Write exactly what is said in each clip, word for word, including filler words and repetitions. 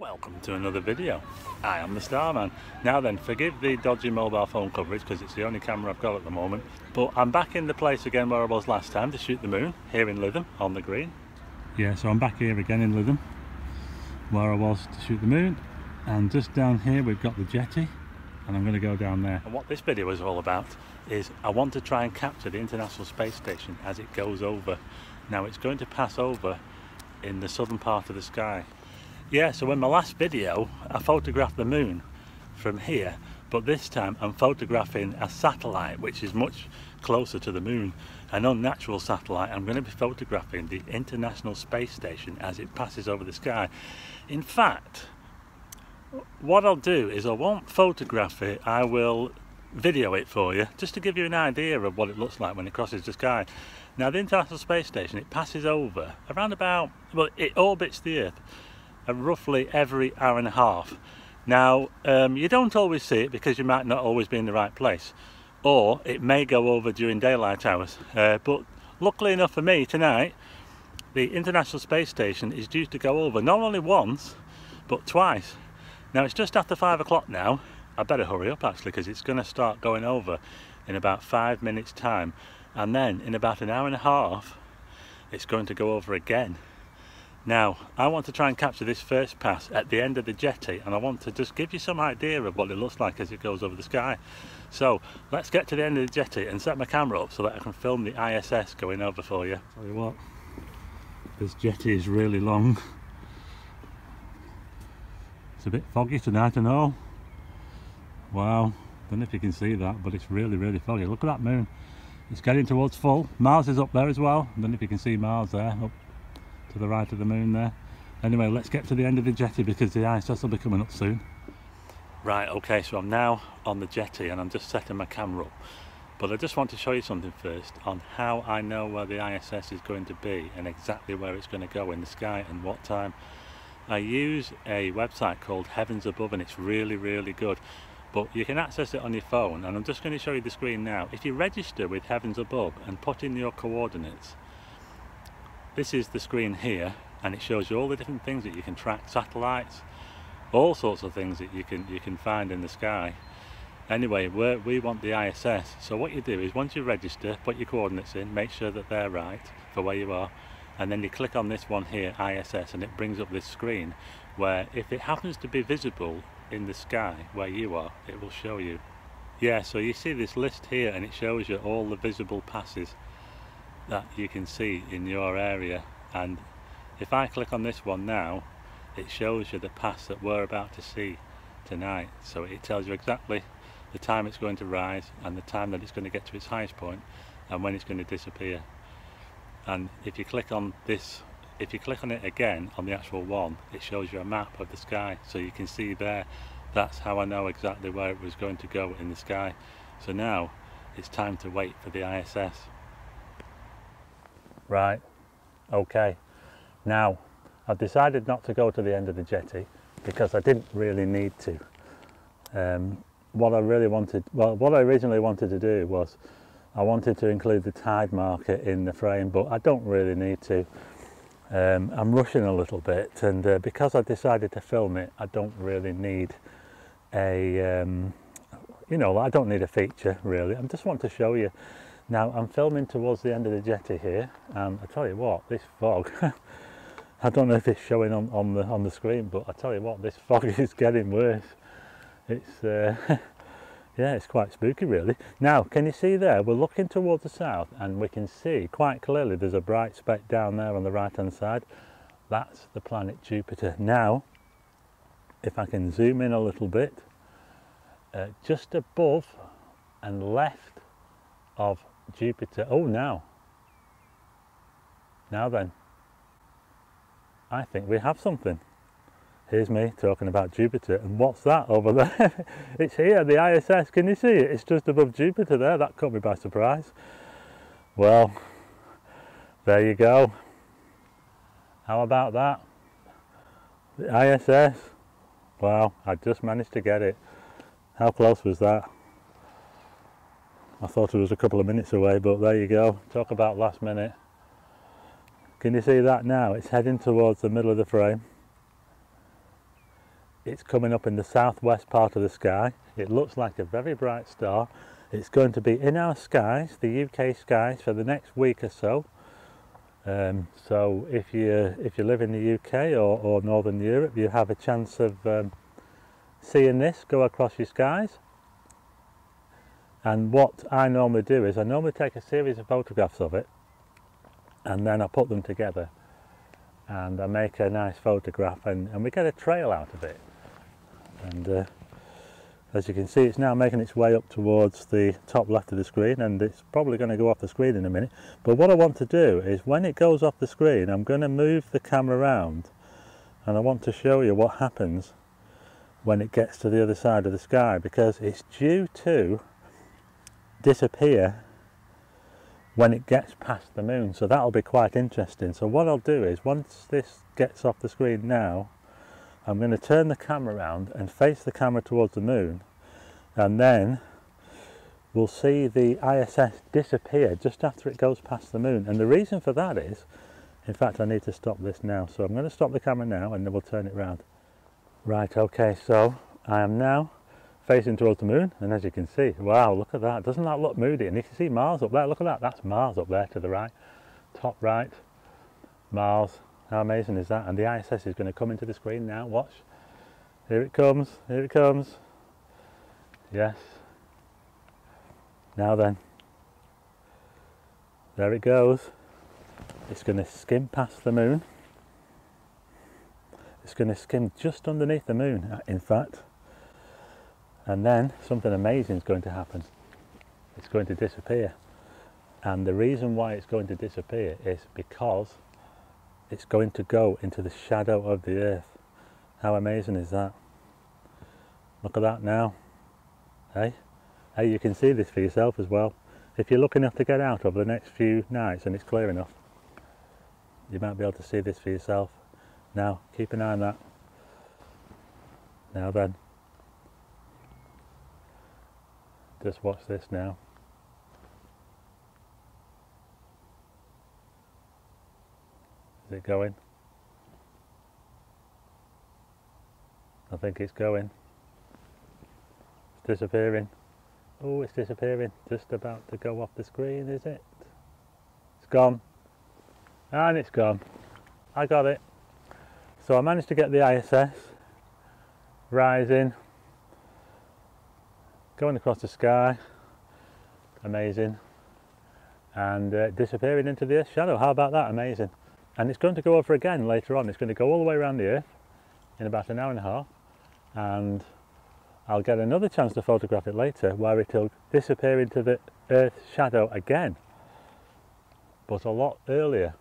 Welcome to another video. I am the Starman. Now then, forgive the dodgy mobile phone coverage because it's the only camera I've got at the moment, but I'm back in the place again where I was last time to shoot the moon, here in Lytham on the green. Yeah, so I'm back here again in Lytham where I was to shoot the moon, and just down here we've got the jetty, and I'm going to go down there. And what this video is all about is I want to try and capture the International Space Station as it goes over. Now it's going to pass over in the southern part of the sky. Yeah, so in my last video I photographed the moon from here, but this time I'm photographing a satellite which is much closer to the moon, an unnatural satellite. I'm going to be photographing the International Space Station as it passes over the sky. In fact, what I'll do is I won't photograph it, I will video it for you, just to give you an idea of what it looks like when it crosses the sky. Now the International Space Station, it passes over around about, well, it orbits the Earth roughly every hour and a half. Now um, you don't always see it because you might not always be in the right place, or it may go over during daylight hours, uh, but luckily enough for me, tonight the International Space Station is due to go over not only once but twice. Now it's just after five o'clock now. I better hurry up actually, because it's going to start going over in about five minutes time, and then in about an hour and a half it's going to go over again. Now, I want to try and capture this first pass at the end of the jetty, and I want to just give you some idea of what it looks like as it goes over the sky. So, let's get to the end of the jetty and set my camera up so that I can film the I S S going over for you. Tell you what, this jetty is really long. It's a bit foggy tonight, I know. Wow, don't know if you can see that, but it's really, really foggy. Look at that moon. It's getting towards full. Mars is up there as well. I don't know if you can see Mars there, up to the right of the moon there. Anyway, let's get to the end of the jetty because the I S S will be coming up soon. Right, okay, so I'm now on the jetty and I'm just setting my camera up, but I just want to show you something first on how I know where the I S S is going to be and exactly where it's going to go in the sky and what time. I use a website called Heavens Above, and it's really, really good, but you can access it on your phone, and I'm just going to show you the screen now. If you register with Heavens Above and put in your coordinates, this is the screen here, and it shows you all the different things that you can track, satellites, all sorts of things that you can you can find in the sky. Anyway, we're, we want the I S S, so what you do is once you register, put your coordinates in, make sure that they're right for where you are, and then you click on this one here, I S S, and it brings up this screen where if it happens to be visible in the sky where you are, it will show you. Yeah, so you see this list here, and it shows you all the visible passes that you can see in your area. And if I click on this one now, it shows you the pass that we're about to see tonight. So it tells you exactly the time it's going to rise and the time that it's going to get to its highest point and when it's going to disappear. And if you click on this, if you click on it again on the actual one, it shows you a map of the sky, so you can see there. That's how I know exactly where it was going to go in the sky. So now it's time to wait for the I S S. Right, okay, now I've decided not to go to the end of the jetty because I didn't really need to. Um, what I really wanted, well, what I originally wanted to do was I wanted to include the tide marker in the frame, but I don't really need to. Um, I'm rushing a little bit, and uh, because I decided to film it, I don't really need a, um, you know, I don't need a feature really. I just want to show you. Now I'm filming towards the end of the jetty here, and I tell you what, this fog, I don't know if it's showing on, on, the, on the screen, but I tell you what, this fog is getting worse. It's, uh, yeah, it's quite spooky really. Now, can you see there, we're looking towards the south, and we can see quite clearly there's a bright speck down there on the right hand side. That's the planet Jupiter. Now, if I can zoom in a little bit, uh, just above and left of Jupiter. Oh, now now then, I think we have something. Here's me talking about Jupiter, and what's that over there? It's here, the I S S. Can you see it? It's just above Jupiter there. That caught me by surprise. Well, there you go. How about that? The I S S. Wow, I just managed to get it. How close was that? I thought it was a couple of minutes away, but there you go. Talk about last minute. Can you see that now? It's heading towards the middle of the frame. It's coming up in the southwest part of the sky. It looks like a very bright star. It's going to be in our skies, the U K skies, for the next week or so. Um, so if you if you live in the U K or, or Northern Europe, you have a chance of um, seeing this go across your skies. And what I normally do is I normally take a series of photographs of it, and then I put them together and I make a nice photograph, and, and we get a trail out of it. And uh, as you can see, it's now making its way up towards the top left of the screen, and it's probably going to go off the screen in a minute. But what I want to do is, when it goes off the screen, I'm going to move the camera around, and I want to show you what happens when it gets to the other side of the sky, because it's due to disappear when it gets past the moon. So that'll be quite interesting. So what I'll do is, once this gets off the screen now, I'm going to turn the camera around and face the camera towards the moon, and then we'll see the I S S disappear just after it goes past the moon. And the reason for that is, in fact, I need to stop this now. So I'm going to stop the camera now, and then we'll turn it round. Right, okay, so I am now facing towards the moon, and as you can see, wow, look at that. Doesn't that look moody? And you can see Mars up there. Look at that. That's Mars up there to the right, top right, Mars. How amazing is that? And the I S S is going to come into the screen now. Watch. Here it comes. Here it comes. Yes. Now then. There it goes. It's going to skim past the moon. It's going to skim just underneath the moon, in fact. And then something amazing is going to happen. It's going to disappear. And the reason why it's going to disappear is because it's going to go into the shadow of the Earth. How amazing is that? Look at that now. Hey, hey, you can see this for yourself as well. If you're lucky enough to get out over the next few nights and it's clear enough, you might be able to see this for yourself. Now, keep an eye on that. Now then. Just watch this now. Is it going? I think it's going. It's disappearing. Oh, it's disappearing. Just about to go off the screen, is it? It's gone. And it's gone. I got it. So I managed to get the I S S rising, going across the sky. Amazing. And uh, disappearing into the Earth's shadow. How about that? Amazing. And it's going to go over again later on. It's going to go all the way around the Earth in about an hour and a half, and I'll get another chance to photograph it later, where it'll disappear into the Earth's shadow again, but a lot earlier.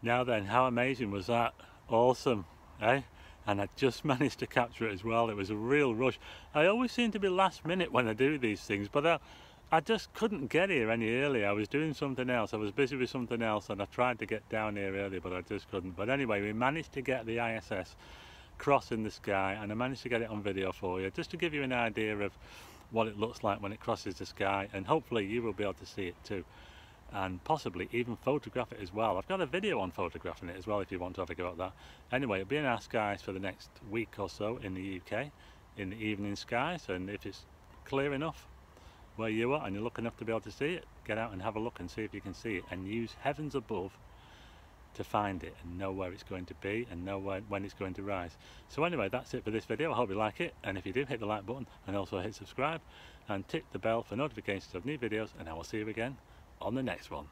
Now then, how amazing was that? Awesome, eh? And I just managed to capture it as well. It was a real rush. I always seem to be last minute when I do these things, but I, I just couldn't get here any earlier. I was doing something else, I was busy with something else, and I tried to get down here earlier, but I just couldn't. But anyway, we managed to get the I S S crossing the sky, and I managed to get it on video for you, just to give you an idea of what it looks like when it crosses the sky, and hopefully you will be able to see it too, and possibly even photograph it as well. I've got a video on photographing it as well if you want to have a go at that. Anyway, it'll be in our skies for the next week or so in the U K, in the evening skies, and if it's clear enough where you are and you're lucky enough to be able to see it, get out and have a look and see if you can see it, and use Heavens Above to find it and know where it's going to be and know where, when it's going to rise. So anyway, that's it for this video. I hope you like it, and if you do, hit the like button and also hit subscribe and tick the bell for notifications of new videos, and I will see you again on the next one.